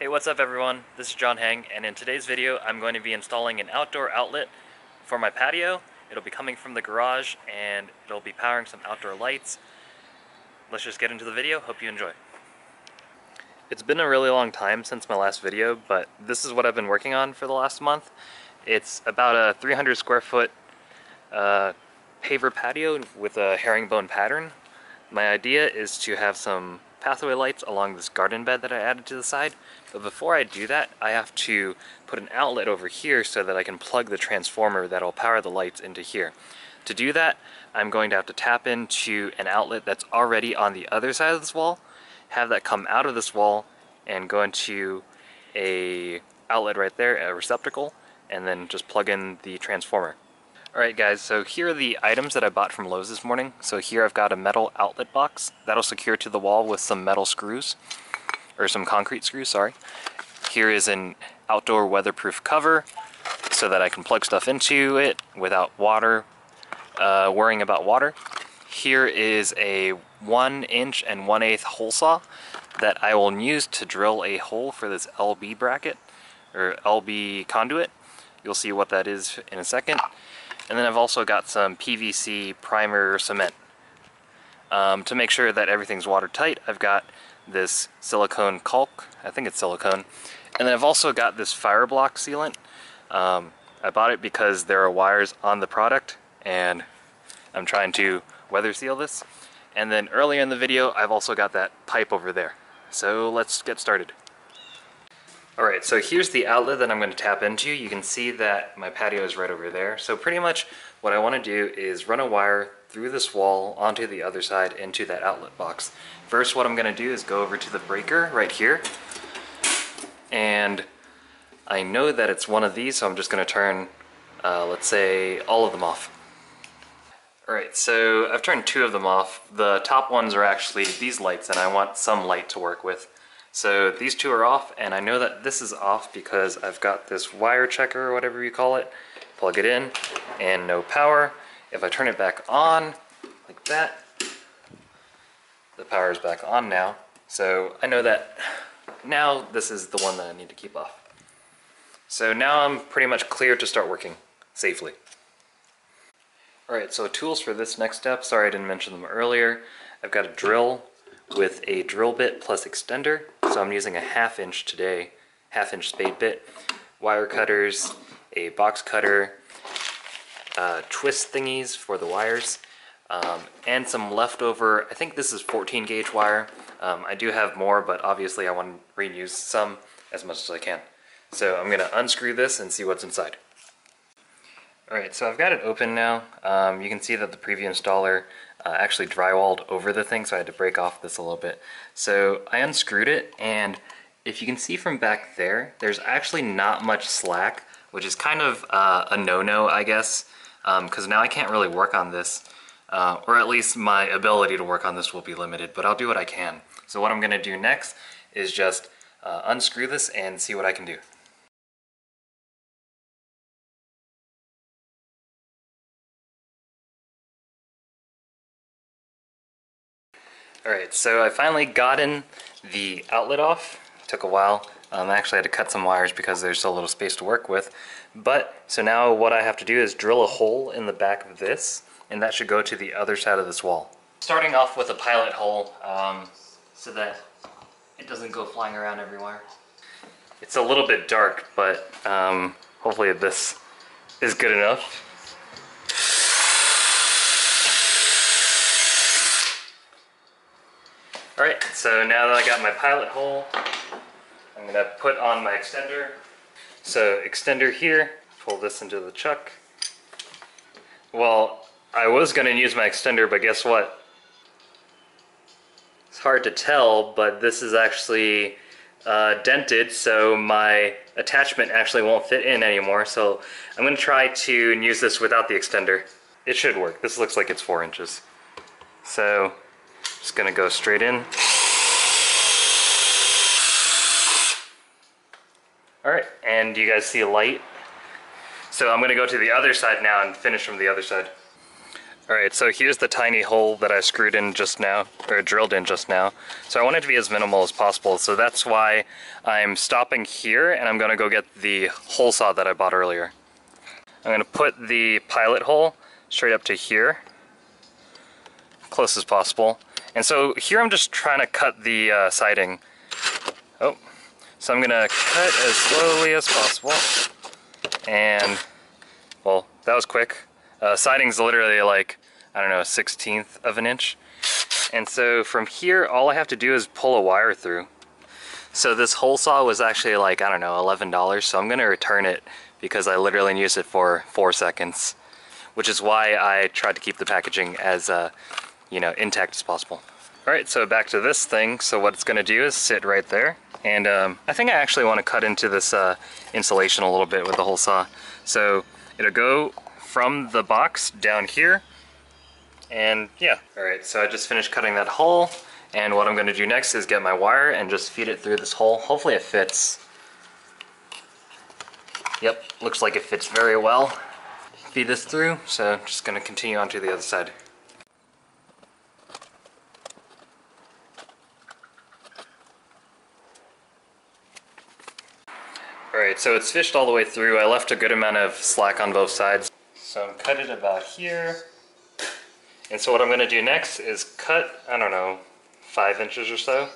Hey, what's up everyone? This is John Heng, and in today's video I'm going to be installing an outdoor outlet for my patio. It'll be coming from the garage and it'll be powering some outdoor lights. Let's just get into the video. Hope you enjoy. It's been a really long time since my last video, but this is what I've been working on for the last month. It's about a 300 square foot paver patio with a herringbone pattern. My idea is to have some pathway lights along this garden bed that I added to the side, but before I do that I have to put an outlet over here so that I can plug the transformer that'll power the lights into here. To do that I'm going to have to tap into an outlet that's already on the other side of this wall, have that come out of this wall and go into a outlet right there, a receptacle, and then just plug in the transformer. Alright guys, so here are the items that I bought from Lowe's this morning. So here I've got a metal outlet box that'll secure to the wall with some metal screws, or some concrete screws, sorry. Here is an outdoor weatherproof cover so that I can plug stuff into it without worrying about water. Here is a 1 inch and 1/8 hole saw that I will use to drill a hole for this LB bracket, or LB conduit. You'll see what that is in a second. And then I've also got some PVC primer cement. To make sure that everything's watertight, I've got this silicone caulk, I think it's silicone, and then I've also got this fire block sealant. I bought it because there are wires on the product and I'm trying to weather seal this. And then earlier in the video I've also got that pipe over there. So let's get started. Alright, so here's the outlet that I'm going to tap into. You can see that my patio is right over there. So pretty much what I want to do is run a wire through this wall onto the other side into that outlet box. First, what I'm going to do is go over to the breaker right here. And I know that it's one of these, so I'm just going to turn, let's say, all of them off. Alright, so I've turned two of them off. The top ones are actually these lights, and I want some light to work with. So these two are off, and I know that this is off because I've got this wire checker or whatever you call it. Plug it in, and no power. If I turn it back on, like that, the power is back on now. So I know that now this is the one that I need to keep off. So now I'm pretty much clear to start working safely. Alright, so tools for this next step. Sorry I didn't mention them earlier. I've got a drill with a drill bit plus extender, so I'm using a 1/2 inch today, 1/2 inch spade bit, wire cutters, a box cutter, twist thingies for the wires, and some leftover, I think this is 14 gauge wire. I do have more, but obviously I want to reuse some as much as I can. So I'm going to unscrew this and see what's inside. Alright, so I've got it open now. You can see that the preview installer actually drywalled over the thing, so I had to break off this a little bit. So I unscrewed it, and if you can see from back there, there's actually not much slack, which is kind of a no-no, I guess, because now I can't really work on this, or at least my ability to work on this will be limited, but I'll do what I can. So what I'm going to do next is just unscrew this and see what I can do. Alright, so I finally got in the outlet off. It took a while. I actually had to cut some wires because there's so little space to work with. But, so now what I have to do is drill a hole in the back of this, and that should go to the other side of this wall. Starting off with a pilot hole, so that it doesn't go flying around everywhere. It's a little bit dark, but hopefully this is good enough. Alright, so now that I got my pilot hole, I'm going to put on my extender. So extender here, pull this into the chuck. Well, I was going to use my extender, but guess what? It's hard to tell, but this is actually dented, so my attachment actually won't fit in anymore. So I'm going to try to use this without the extender. It should work. This looks like it's 4 inches. So just gonna go straight in. Alright, and you guys see a light? So I'm gonna go to the other side now and finish from the other side. Alright, so here's the tiny hole that I screwed in just now, or drilled in just now. So I want it to be as minimal as possible, so that's why I'm stopping here, and I'm going to go get the hole saw that I bought earlier. I'm going to put the pilot hole straight up to here, close as possible. And so here I'm just trying to cut the siding. Oh, so I'm going to cut as slowly as possible, and, well, that was quick. Siding's literally like, I don't know, 1/16 of an inch. And so from here, all I have to do is pull a wire through. So this hole saw was actually like, I don't know, $11, so I'm gonna return it because I literally used it for 4 seconds, which is why I tried to keep the packaging as, you know, intact as possible. All right, so back to this thing. So what it's gonna do is sit right there. And I think I actually wanna cut into this insulation a little bit with the hole saw. So it'll go from the box down here, and yeah. Alright, so I just finished cutting that hole, and what I'm going to do next is get my wire and just feed it through this hole. Hopefully it fits. Yep, looks like it fits very well. Feed this through, so I'm just going to continue on to the other side. Alright, so it's fished all the way through. I left a good amount of slack on both sides. So I'm cut it about here, and so what I'm going to do next is cut, I don't know, 5 inches or so.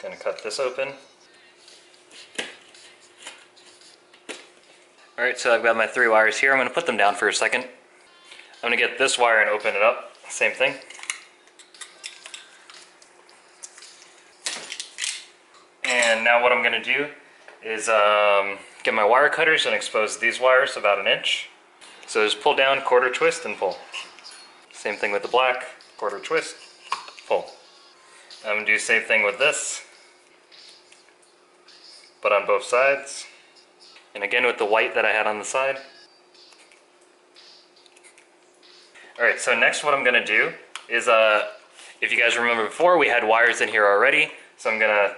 Going to cut this open. Alright, so I've got my 3 wires here. I'm going to put them down for a second. I'm going to get this wire and open it up, same thing. And now what I'm going to do is get my wire cutters and expose these wires about 1 inch. So just pull down, quarter twist, and pull. Same thing with the black, quarter twist, pull. I'm gonna do the same thing with this, but on both sides. And again with the white that I had on the side. Alright, so next what I'm gonna do is, if you guys remember before, we had wires in here already, so I'm gonna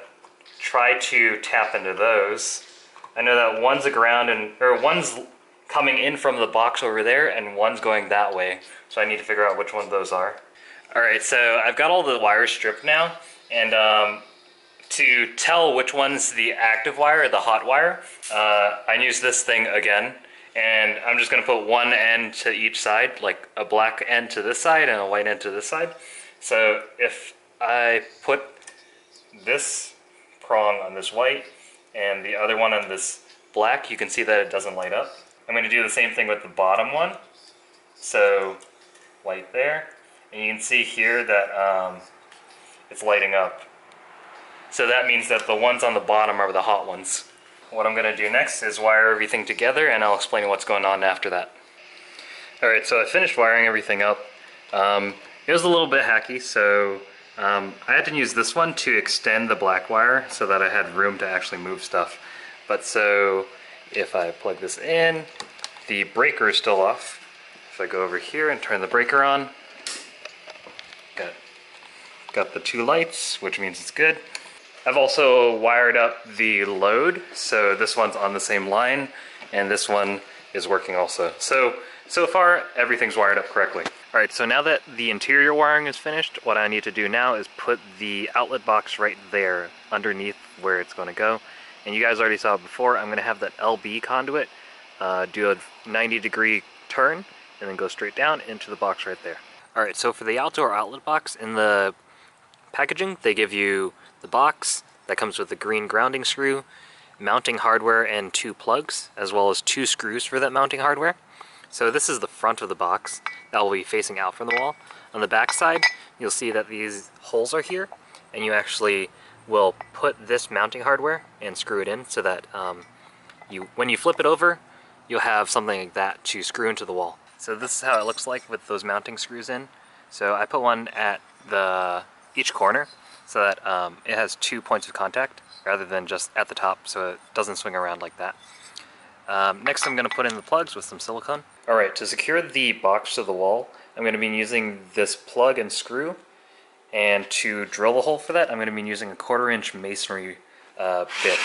try to tap into those. I know that one's aground, or one's coming in from the box over there, and one's going that way. So I need to figure out which one those are. All right, so I've got all the wires stripped now, and to tell which one's the active wire or the hot wire, I use this thing again, and I'm just gonna put one end to each side, like a black end to this side and a white end to this side. So if I put this prong on this white, and the other one on this black, you can see that it doesn't light up. I'm going to do the same thing with the bottom one. So, light there. And you can see here that it's lighting up. So that means that the ones on the bottom are the hot ones. What I'm going to do next is wire everything together, and I'll explain what's going on after that. Alright, so I finished wiring everything up. It was a little bit hacky, so I had to use this one to extend the black wire so that I had room to actually move stuff. But so if I plug this in, the breaker is still off. If I go over here and turn the breaker on, got the 2 lights, which means it's good. I've also wired up the load, so this one's on the same line, and this one is working also. So far, everything's wired up correctly. Alright, so now that the interior wiring is finished, what I need to do now is put the outlet box right there, underneath where it's going to go. And you guys already saw it before, I'm going to have that LB conduit do a 90-degree turn, and then go straight down into the box right there. Alright, so for the outdoor outlet box, in the packaging, they give you the box that comes with the green grounding screw, mounting hardware, and 2 plugs, as well as 2 screws for that mounting hardware. So this is the front of the box that will be facing out from the wall. On the back side, you'll see that these holes are here, and you actually will put this mounting hardware and screw it in so that when you flip it over, you'll have something like that to screw into the wall. So this is how it looks like with those mounting screws in. So I put one at each corner so that it has 2 points of contact rather than just at the top, so it doesn't swing around like that. Next I'm going to put in the plugs with some silicone. Alright, to secure the box to the wall, I'm going to be using this plug and screw, and to drill the hole for that, I'm going to be using a 1/4-inch masonry bit.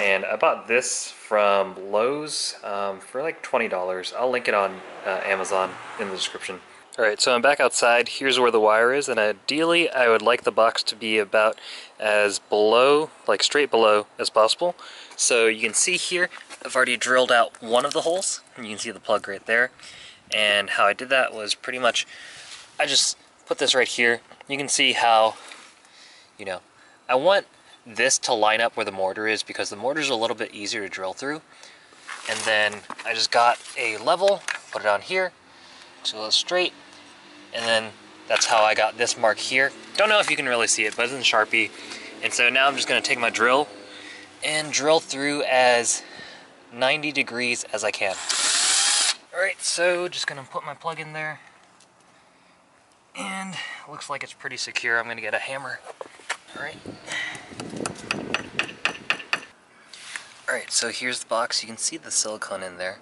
And I bought this from Lowe's for like $20. I'll link it on Amazon in the description. Alright, so I'm back outside. Here's where the wire is, and ideally I would like the box to be about as below, like straight below, as possible. So you can see here, I've already drilled out one of the holes, and you can see the plug right there. And how I did that was pretty much, I just put this right here. You can see how, you know, I want this to line up where the mortar is because the mortar is a little bit easier to drill through. And then I just got a level, put it on here, to illustrate. And then that's how I got this mark here. Don't know if you can really see it, but it's in Sharpie. And so now I'm just going to take my drill and drill through as 90 degrees as I can. Alright, so just going to put my plug in there. And looks like it's pretty secure. I'm going to get a hammer. Alright. Alright, so here's the box. You can see the silicone in there.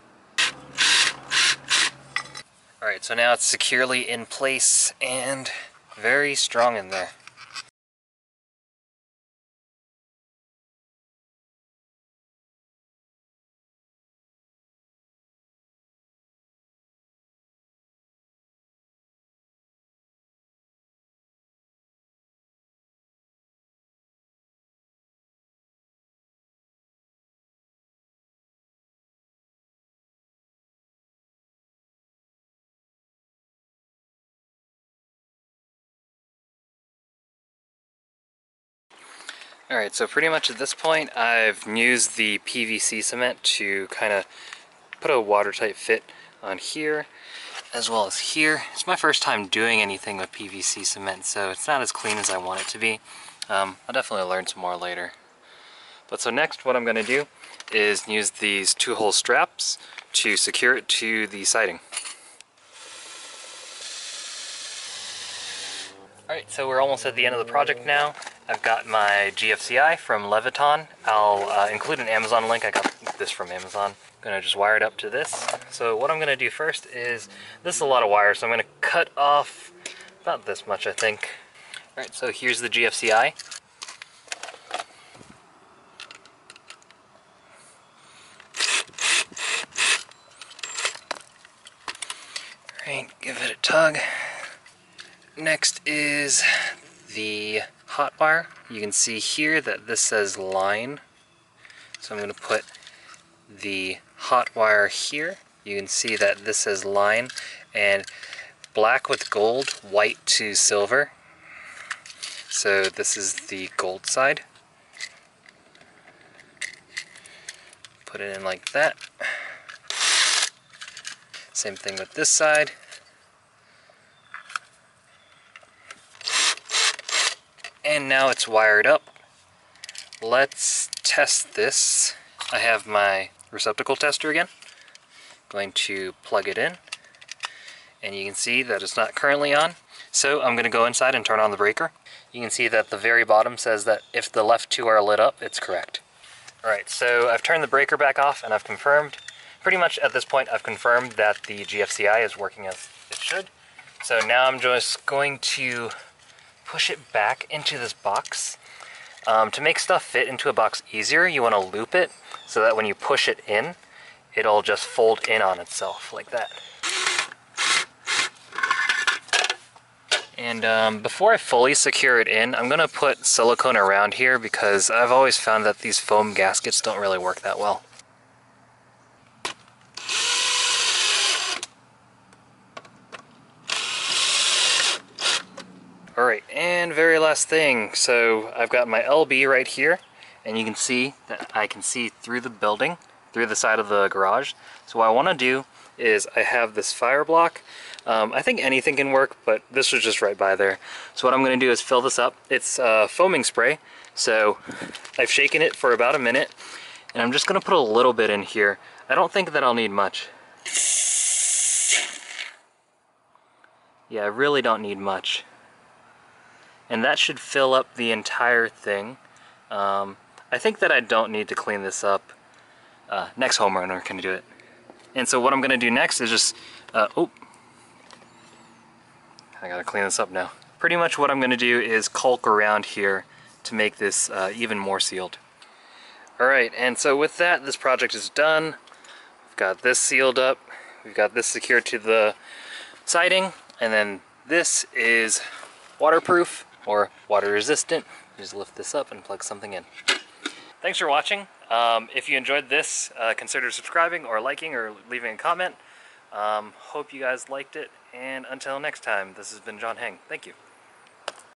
Alright, so now it's securely in place and very strong in there. Alright, so pretty much at this point I've used the PVC cement to kind of put a watertight fit on here as well as here. It's my first time doing anything with PVC cement, so it's not as clean as I want it to be. I'll definitely learn some more later. But so next what I'm going to do is use these two-hole straps to secure it to the siding. Alright, so we're almost at the end of the project now. I've got my GFCI from Leviton. I'll include an Amazon link. I got this from Amazon. I'm going to just wire it up to this. So what I'm going to do first is, this is a lot of wire, so I'm going to cut off about this much, I think. Alright, so here's the GFCI. Alright, give it a tug. Next is the hot wire. You can see here that this says line, so I'm going to put the hot wire here. You can see that this says line, and black with gold, white to silver. So this is the gold side. Put it in like that. Same thing with this side. And now it's wired up. Let's test this. I have my receptacle tester again. I'm going to plug it in. And you can see that it's not currently on. So I'm going to go inside and turn on the breaker. You can see that the very bottom says that if the left two are lit up, it's correct. Alright, so I've turned the breaker back off and I've confirmed, pretty much at this point, I've confirmed that the GFCI is working as it should. So now I'm just going to push it back into this box. To make stuff fit into a box easier, you want to loop it so that when you push it in, it'll just fold in on itself like that. And before I fully secure it in, I'm going to put silicone around here because I've always found that these foam gaskets don't really work that well. Alright, and very last thing, so I've got my LB right here, and you can see that I can see through the building, through the side of the garage. So what I want to do is, I have this fire block. I think anything can work, but this was just right by there. So what I'm going to do is fill this up. It's foaming spray, so I've shaken it for about a minute, and I'm just going to put a little bit in here. I don't think that I'll need much. Yeah, I really don't need much. And that should fill up the entire thing. I think that I don't need to clean this up. Next homeowner can do it. And so what I'm going to do next is just, oh, I gotta clean this up now. Pretty much what I'm going to do is caulk around here to make this even more sealed. Alright, and so with that, this project is done. We've got this sealed up, we've got this secured to the siding, and then this is waterproof or water resistant. You just lift this up and plug something in. Thanks for watching. If you enjoyed this, consider subscribing or liking or leaving a comment. Hope you guys liked it, and until next time, this has been John Heng. Thank you.